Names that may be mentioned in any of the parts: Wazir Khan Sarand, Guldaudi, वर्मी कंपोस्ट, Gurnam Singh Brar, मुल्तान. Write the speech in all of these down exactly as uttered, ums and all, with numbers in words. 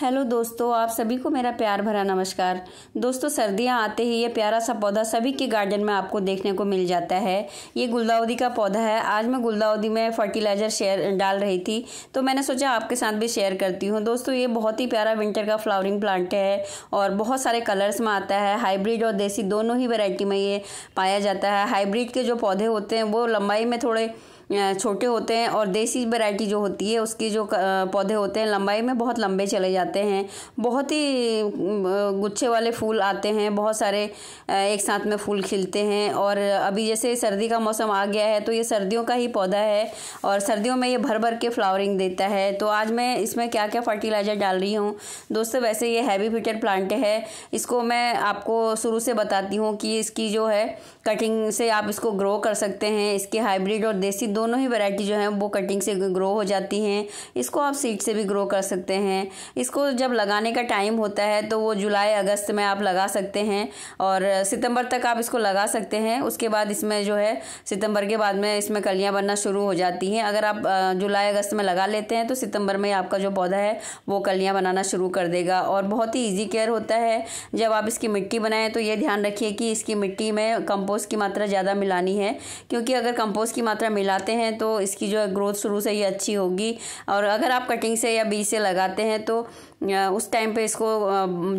Hello दोस्तों, आप सभी को मेरा प्यार भरा नमस्कार। दोस्तों, सर्दियां आते ही ये प्यारा सा पौधा सभी के गार्डन में आपको देखने को मिल जाता है। ये गुलदाउदी का पौधा है। आज मैं गुलदाउदी में फर्टिलाइज़र शेयर डाल रही थी तो मैंने सोचा आपके साथ भी शेयर करती हूँ। दोस्तों, ये बहुत ही प्यारा विंटर का फ्लावरिंग प्लांट है और बहुत सारे कलर्स में आता है। हाईब्रिड और देसी दोनों ही वेराइटी में ये पाया जाता है। हाईब्रिड के जो पौधे होते हैं वो लंबाई में थोड़े छोटे होते हैं और देसी वैरायटी जो होती है उसके जो पौधे होते हैं लंबाई में बहुत लंबे चले जाते हैं। बहुत ही गुच्छे वाले फूल आते हैं, बहुत सारे एक साथ में फूल खिलते हैं। और अभी जैसे सर्दी का मौसम आ गया है तो ये सर्दियों का ही पौधा है और सर्दियों में ये भर भर के फ्लावरिंग देता है। तो आज मैं इसमें क्या क्या फर्टिलाइज़र डाल रही हूँ दोस्तों। वैसे ये हैवी फीटेड प्लांट है, इसको मैं आपको शुरू से बताती हूँ कि इसकी जो है कटिंग से आप इसको ग्रो कर सकते हैं। इसके हाइब्रिड और देसी दोनों ही वैरायटी जो है वो कटिंग से ग्रो हो जाती हैं। इसको आप सीड से भी ग्रो कर सकते हैं। इसको जब लगाने का टाइम होता है तो वो जुलाई अगस्त में आप लगा सकते हैं और सितंबर तक आप इसको लगा सकते हैं। उसके बाद इसमें जो है सितंबर के बाद में इसमें कलियां बनना शुरू हो जाती हैं। अगर आप जुलाई अगस्त में लगा लेते हैं तो सितंबर में आपका जो पौधा है वो कलियाँ बनाना शुरू कर देगा और बहुत ही ईजी केयर होता है। जब आप इसकी मिट्टी बनाएँ तो ये ध्यान रखिए कि इसकी मिट्टी में कंपोस्ट की मात्रा ज़्यादा मिलानी है, क्योंकि अगर कंपोस्ट की मात्रा मिला हैं तो इसकी जो है ग्रोथ शुरू से ही अच्छी होगी। और अगर आप कटिंग से या बीज से लगाते हैं तो उस टाइम पे इसको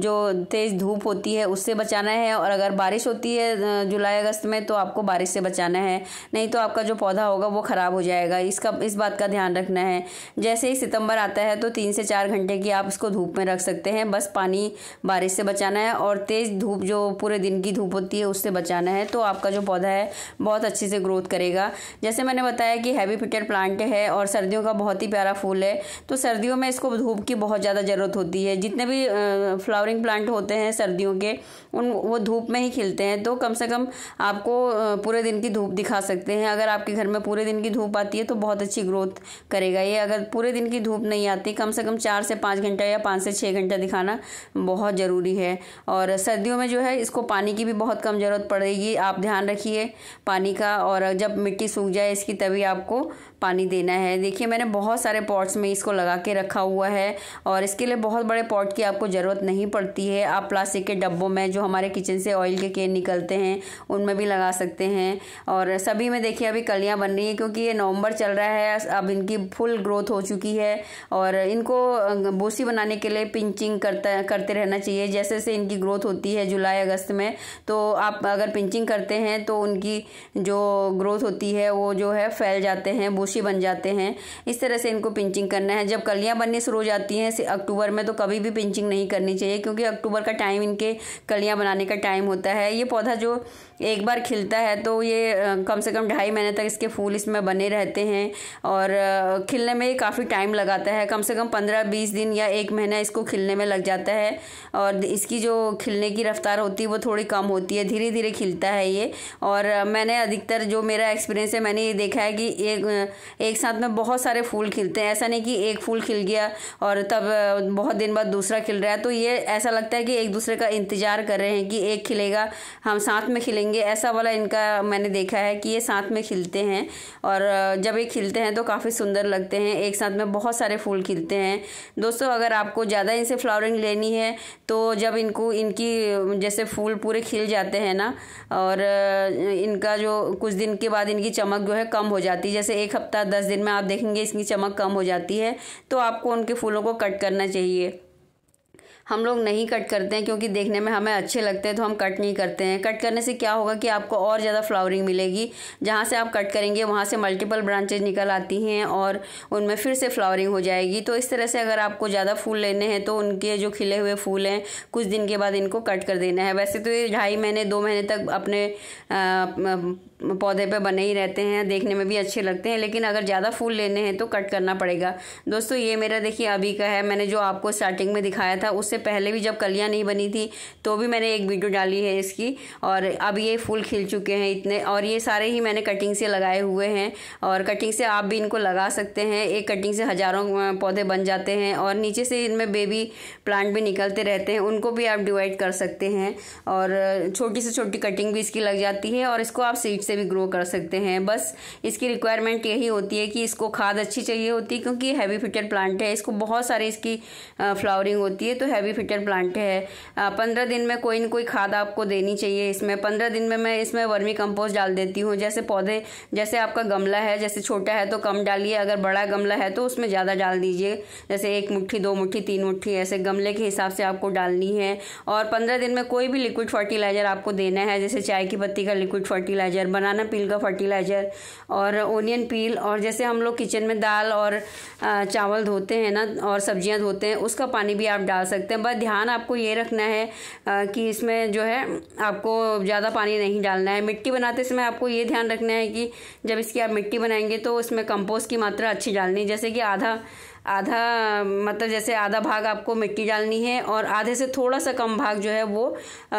जो तेज़ धूप होती है उससे बचाना है। और अगर बारिश होती है जुलाई अगस्त में तो आपको बारिश से बचाना है, नहीं तो आपका जो पौधा होगा वो ख़राब हो जाएगा। इसका इस बात का ध्यान रखना है। जैसे ही सितंबर आता है तो तीन से चार घंटे की आप इसको धूप में रख सकते हैं। बस पानी बारिश से बचाना है और तेज़ धूप जो पूरे दिन की धूप होती है उससे बचाना है, तो आपका जो पौधा है बहुत अच्छे से ग्रोथ करेगा। जैसे मैंने बताया कि हैवी फीटेड प्लांट है और सर्दियों का बहुत ही प्यारा फूल है। तो सर्दियों में इसको धूप की बहुत ज़्यादा ज़रूरत होती है। जितने भी फ्लावरिंग प्लांट होते हैं सर्दियों के उन वो धूप में ही खिलते हैं। तो कम से कम आपको पूरे दिन की धूप दिखा सकते हैं। अगर आपके घर में पूरे दिन की धूप आती है तो बहुत अच्छी ग्रोथ करेगा ये। अगर पूरे दिन की धूप नहीं आती, कम से कम चार से पाँच घंटा या पाँच से छः घंटा दिखाना बहुत ज़रूरी है। और सर्दियों में जो है इसको पानी की भी बहुत कम ज़रूरत पड़ेगी। आप ध्यान रखिए पानी का, और जब मिट्टी सूख जाए इसकी तभी आपको पानी देना है। देखिए, मैंने बहुत सारे पॉट्स में इसको लगा के रखा हुआ है और इसके लिए बहुत बड़े पॉट की आपको ज़रूरत नहीं पड़ती है। आप प्लास्टिक के डब्बों में, जो हमारे किचन से ऑयल के केन निकलते हैं, उनमें भी लगा सकते हैं। और सभी में देखिए अभी कलियां बन रही हैं, क्योंकि ये नवंबर चल रहा है। अब इनकी फुल ग्रोथ हो चुकी है और इनको बोसी बनाने के लिए पिंचिंग करता करते रहना चाहिए। जैसे जैसे इनकी ग्रोथ होती है जुलाई अगस्त में, तो आप अगर पिंचिंग करते हैं तो उनकी जो ग्रोथ होती है वो जो है फैल जाते हैं, बोशी बन जाते हैं। इस तरह से इनको पिंचिंग करना है। जब कलियां बननी शुरू हो जाती हैं अक्टूबर में तो कभी भी पिंचिंग नहीं करनी चाहिए, क्योंकि अक्टूबर का टाइम इनके कलियां बनाने का टाइम होता है। ये पौधा जो एक बार खिलता है तो ये कम से कम ढाई महीने तक इसके फूल इसमें बने रहते हैं और खिलने में ये काफ़ी टाइम लगाता है। कम से कम पंद्रह बीस दिन या एक महीना इसको खिलने में लग जाता है और इसकी जो खिलने की रफ्तार होती है वो थोड़ी कम होती है। धीरे धीरे खिलता है ये। और मैंने अधिकतर जो मेरा एक्सपीरियंस है मैंने ये देखा है कि एक एक साथ में बहुत सारे फूल खिलते हैं। ऐसा नहीं कि एक फूल खिल गया और तब बहुत दिन बाद दूसरा खिल रहा है, तो ये ऐसा लगता है कि एक दूसरे का इंतज़ार कर रहे हैं कि एक खिलेगा हम साथ में खिलेंगे, ऐसा वाला इनका मैंने देखा है कि ये साथ में खिलते हैं। और जब ये खिलते हैं तो काफ़ी सुंदर लगते हैं, एक साथ में बहुत सारे फूल खिलते हैं। दोस्तों, अगर आपको ज़्यादा इनसे फ्लावरिंग लेनी है तो जब इनको इनकी जैसे फूल पूरे खिल जाते हैं ना, और इनका जो कुछ दिन के बाद इनकी चमक जो है कम हो जाती है। जैसे एक हफ्ता दस दिन में आप देखेंगे इसकी चमक कम हो जाती है, तो आपको उनके फूलों को कट करना चाहिए। हम लोग नहीं कट करते हैं क्योंकि देखने में हमें अच्छे लगते हैं, तो हम कट नहीं करते हैं। कट करने से क्या होगा कि आपको और ज़्यादा फ्लावरिंग मिलेगी। जहाँ से आप कट करेंगे वहाँ से मल्टीपल ब्रांचेज निकल आती हैं और उनमें फिर से फ्लावरिंग हो जाएगी। तो इस तरह से अगर आपको ज़्यादा फूल लेने हैं तो उनके जो खिले हुए फूल हैं कुछ दिन के बाद इनको कट कर देना है। वैसे तो ये ढाई महीने दो महीने तक अपने पौधे पर बने ही रहते हैं, देखने में भी अच्छे लगते हैं, लेकिन अगर ज़्यादा फूल लेने हैं तो कट करना पड़ेगा। दोस्तों, ये मेरा देखिए अभी का है। मैंने जो आपको स्टार्टिंग में दिखाया था उससे पहले भी जब कलियां नहीं बनी थी तो भी मैंने एक वीडियो डाली है इसकी, और अब ये फूल खिल चुके हैं इतने। और ये सारे ही मैंने कटिंग से लगाए हुए हैं और कटिंग से आप भी इनको लगा सकते हैं। एक कटिंग से हज़ारों पौधे बन जाते हैं और नीचे से इनमें बेबी प्लांट भी निकलते रहते हैं, उनको भी आप डिवाइड कर सकते हैं। और छोटी से छोटी कटिंग भी इसकी लग जाती है और इसको आप सीड से भी ग्रो कर सकते हैं। बस इसकी रिक्वायरमेंट यही होती है कि इसको खाद अच्छी चाहिए होती है, क्योंकि हैवी फिटेड प्लांट है, इसको बहुत सारी इसकी फ्लावरिंग होती है, तो हैवी फिटेड प्लांट है। पंद्रह दिन में कोई ना कोई खाद आपको देनी चाहिए। इसमें पंद्रह दिन में मैं इसमें वर्मी कंपोस्ट डाल देती हूँ। जैसे पौधे, जैसे आपका गमला है, जैसे छोटा है तो कम डालिए, अगर बड़ा गमला है तो उसमें ज़्यादा डाल दीजिए, जैसे एक मुट्ठी, दो मुट्ठी, तीन मुट्ठी, ऐसे गमले के हिसाब से आपको डालनी है। और पंद्रह दिन में कोई भी लिक्विड फर्टिलाइज़र आपको देना है, जैसे चाय की पत्ती का लिक्विड फर्टिलाइज़र, बनाना पील का फर्टिलाइज़र और ओनियन पील। और जैसे हम लोग किचन में दाल और चावल धोते हैं ना, और सब्जियां धोते हैं, उसका पानी भी आप डाल सकते हैं। बस ध्यान आपको ये रखना है कि इसमें जो है आपको ज़्यादा पानी नहीं डालना है। मिट्टी बनाते समय आपको ये ध्यान रखना है कि जब इसकी आप मिट्टी बनाएंगे तो उसमें कंपोस्ट की मात्रा अच्छी डालनी है, जैसे कि आधा आधा मतलब जैसे आधा भाग आपको मिट्टी डालनी है और आधे से थोड़ा सा कम भाग जो है वो आ,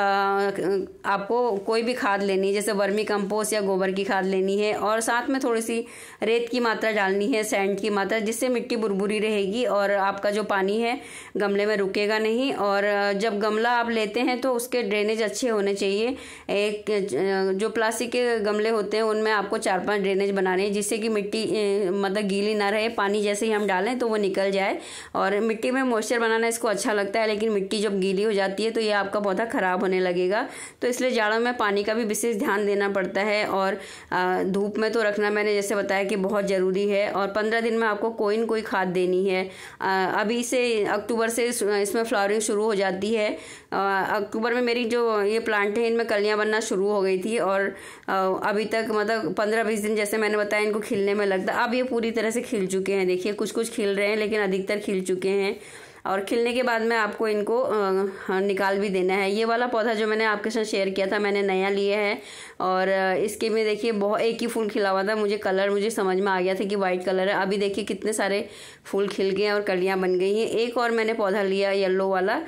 आपको कोई भी खाद लेनी है, जैसे वर्मी कंपोस्ट या गोबर की खाद लेनी है। और साथ में थोड़ी सी रेत की मात्रा डालनी है, सैंड की मात्रा, जिससे मिट्टी भुरभुरी रहेगी और आपका जो पानी है गमले में रुकेगा नहीं। और जब गमला आप लेते हैं तो उसके ड्रेनेज अच्छे होने चाहिए। एक जो प्लास्टिक के गमले होते हैं उनमें आपको चार पाँच ड्रेनेज बनाने हैं, जिससे कि मिट्टी मतलब गीली ना रहे, पानी जैसे ही हम डालें तो निकल जाए। और मिट्टी में मॉइस्चर बनाना इसको अच्छा लगता है, लेकिन मिट्टी जब गीली हो जाती है तो ये आपका पौधा ख़राब होने लगेगा। तो इसलिए जाड़ों में पानी का भी विशेष ध्यान देना पड़ता है। और धूप में तो रखना मैंने जैसे बताया कि बहुत ज़रूरी है। और पंद्रह दिन में आपको कोई न कोई खाद देनी है। अभी से अक्टूबर से इसमें फ्लावरिंग शुरू हो जाती है। अक्टूबर में मेरी जो ये प्लांट है इनमें कलियाँ बनना शुरू हो गई थी और अभी तक मतलब पंद्रह बीस दिन जैसे मैंने बताया इनको खिलने में लगता। अब ये पूरी तरह से खिल चुके हैं, देखिए कुछ कुछ खिल रहे हैं लेकिन अधिकतर खिल चुके हैं। और खिलने के बाद में आपको इनको निकाल भी देना है। ये वाला पौधा जो मैंने आपके साथ शेयर किया था मैंने नया लिया है और इसके में देखिए बहुत एक ही फूल खिला हुआ था, मुझे कलर मुझे समझ में आ गया था कि वाइट कलर है। अभी देखिए कितने सारे फूल खिल गए हैं और कलियां बन गई हैं। एक और मैंने पौधा लिया येलो वाला।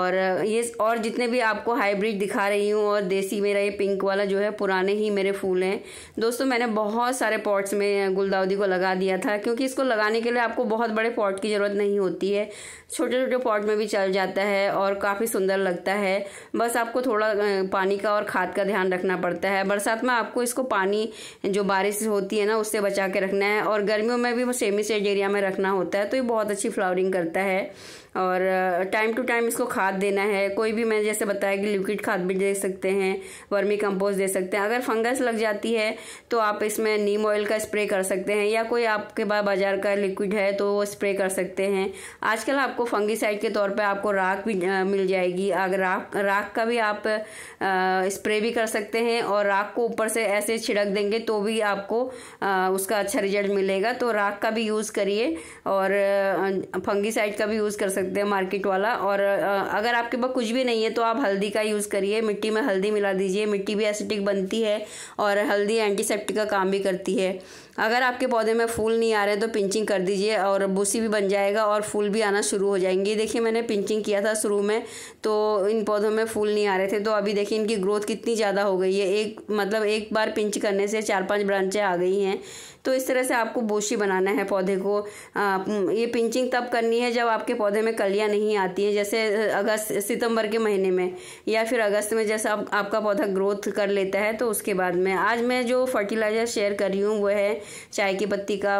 और ये और जितने भी आपको हाईब्रिड दिखा रही हूँ और देसी मेरा ये पिंक वाला जो है पुराने ही मेरे फूल हैं। दोस्तों मैंने बहुत सारे पॉट्स में गुलदाउदी को लगा दिया था, क्योंकि इसको लगाने के लिए आपको बहुत बड़े पॉट की ज़रूरत नहीं होती है, छोटे छोटे पॉट में भी चल जाता है और काफ़ी सुंदर लगता है। बस आपको थोड़ा पानी का और खाद का ध्यान रखना पड़ता है। बरसात में आपको इसको पानी जो बारिश होती है ना उससे बचा के रखना है। और गर्मियों में भी सेमी शेड एरिया में रखना होता है, तो ये बहुत अच्छी फ्लावरिंग करता है। और टाइम टू टाइम इसको खाद देना है। कोई भी मैं जैसे बताया कि लिक्विड खाद भी दे सकते हैं, वर्मी कंपोस्ट दे सकते हैं। अगर फंगस लग जाती है तो आप इसमें नीम ऑयल का स्प्रे कर सकते हैं, या कोई आपके पास बाजार का लिक्विड है तो वो स्प्रे कर सकते हैं। आजकल आपको फंगीसाइड के तौर पे आपको राख भी मिल जाएगी। अगर राख राख का भी आप स्प्रे भी कर सकते हैं और राख को ऊपर से ऐसे छिड़क देंगे तो भी आपको उसका अच्छा रिजल्ट मिलेगा। तो राख का भी यूज़ करिए और फंगीसाइड का भी यूज़ कर सकते हैं मार्केट वाला। और अगर आपके पास कुछ भी नहीं है तो आप हल्दी का यूज़ करिए, मिट्टी में हल्दी मिला दीजिए। मिट्टी भी एसिडिक बनती है और हल्दी एंटीसेप्टिक का काम भी करती है। अगर आपके पौधे में फूल नहीं आ रहे तो पिंचिंग कर दीजिए और बूसी भी बन जाएगा और फूल भी आना शुरू हो जाएंगे। देखिए मैंने पिंचिंग किया था शुरू में तो इन पौधों में फूल नहीं आ रहे थे, तो अभी देखिए इनकी ग्रोथ कितनी ज़्यादा हो गई है। एक मतलब एक बार पिंच करने से चार पांच ब्रांचें आ गई हैं। तो इस तरह से आपको बूशी बनाना है पौधे को। आ, ये पिंचिंग तब करनी है जब आपके पौधे में कलियाँ नहीं आती हैं, जैसे अगस्त सितंबर के महीने में या फिर अगस्त में, जैसा आप, आपका पौधा ग्रोथ कर लेता है तो उसके बाद में। आज मैं जो फर्टिलाइज़र शेयर कर रही हूँ वो है चाय की पत्ती का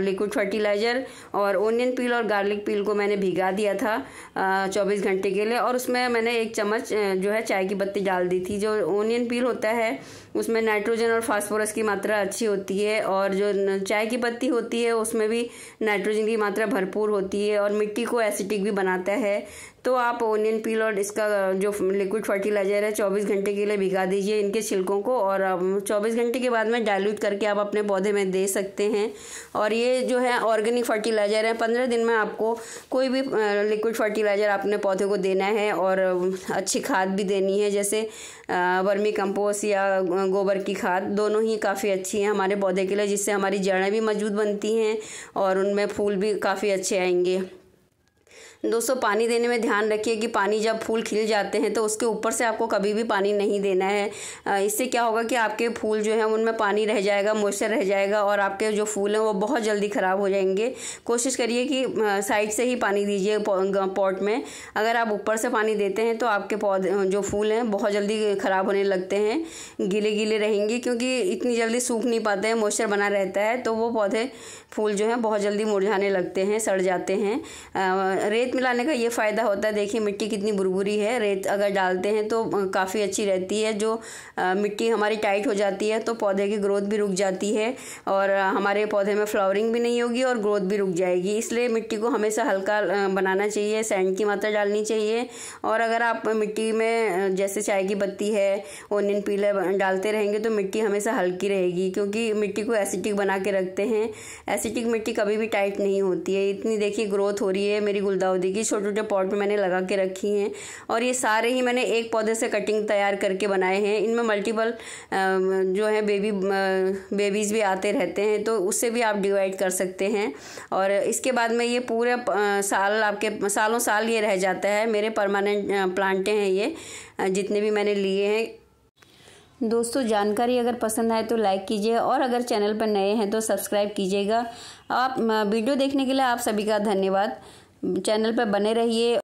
लिक्विड फर्टिलाइज़र और ओनियन पील और गार्लिक पील को मैंने भिगा दिया था चौबीस घंटे के लिए। और उसमें मैंने एक चम्मच जो है चाय की पत्ती डाल दी थी। जो ओनियन पील होता है उसमें नाइट्रोजन और फास्फोरस की मात्रा अच्छी होती है, और जो चाय की पत्ती होती है उसमें भी नाइट्रोजन की मात्रा भरपूर होती है और मिट्टी को एसिडिक भी बनाता है। तो आप ओनियन पील और इसका जो लिक्विड फर्टिलाइज़र है चौबीस घंटे के लिए भिगा दीजिए इनके छिलकों को, और चौबीस घंटे के बाद में डाइल्यूट करके आप अपने पौधे में दे सकते हैं। और ये जो है ऑर्गेनिक फर्टिलाइज़र है। पंद्रह दिन में आपको कोई भी लिक्विड फर्टिलाइज़र अपने पौधे को देना है और अच्छी खाद भी देनी है, जैसे वर्मी कंपोस्ट या गोबर की खाद। दोनों ही काफ़ी अच्छी हैं हमारे पौधे के लिए, जिससे हमारी जड़ें भी मजबूत बनती हैं और उनमें फूल भी काफ़ी अच्छे आएंगे। दोस्तों पानी देने में ध्यान रखिए कि पानी जब फूल खिल जाते हैं तो उसके ऊपर से आपको कभी भी पानी नहीं देना है। इससे क्या होगा कि आपके फूल जो हैं उनमें पानी रह जाएगा, मॉइस्चर रह जाएगा और आपके जो फूल हैं वो बहुत जल्दी ख़राब हो जाएंगे। कोशिश करिए कि साइड से ही पानी दीजिए पॉट में। अगर आप ऊपर से पानी देते हैं तो आपके पौधे जो फूल हैं बहुत जल्दी ख़राब होने लगते हैं, गीले गीले रहेंगे क्योंकि इतनी जल्दी सूख नहीं पाते हैं, मॉइस्चर बना रहता है तो वो पौधे फूल जो हैं बहुत जल्दी मुरझाने लगते हैं, सड़ जाते हैं। आ, रेत मिलाने का ये फ़ायदा होता है, देखिए मिट्टी कितनी बुरबुरी है, रेत अगर डालते हैं तो काफ़ी अच्छी रहती है। जो आ, मिट्टी हमारी टाइट हो जाती है तो पौधे की ग्रोथ भी रुक जाती है और हमारे पौधे में फ्लावरिंग भी नहीं होगी और ग्रोथ भी रुक जाएगी। इसलिए मिट्टी को हमेशा हल्का बनाना चाहिए, सैंड की मात्रा डालनी चाहिए। और अगर आप मिट्टी में जैसे चाय की पत्ती है, ओनियन पीलर डालते रहेंगे तो मिट्टी हमेशा हल्की रहेगी क्योंकि मिट्टी को एसिडिक बना के रखते हैं। एसिडिक मिट्टी कभी भी टाइट नहीं होती है। इतनी देखिए ग्रोथ हो रही है मेरी गुलदाउदी की, छोटे छोटे पॉट में मैंने लगा के रखी हैं और ये सारे ही मैंने एक पौधे से कटिंग तैयार करके बनाए हैं। इनमें मल्टीपल जो है बेबी बेबीज़ भी आते रहते हैं तो उससे भी आप डिवाइड कर सकते हैं और इसके बाद में ये पूरे साल आपके सालों साल ये रह जाता है। मेरे परमानेंट प्लांटें हैं ये जितने भी मैंने लिए हैं। दोस्तों जानकारी अगर पसंद आए तो लाइक कीजिए और अगर चैनल पर नए हैं तो सब्सक्राइब कीजिएगा। आप वीडियो देखने के लिए आप सभी का धन्यवाद। चैनल पर बने रहिए।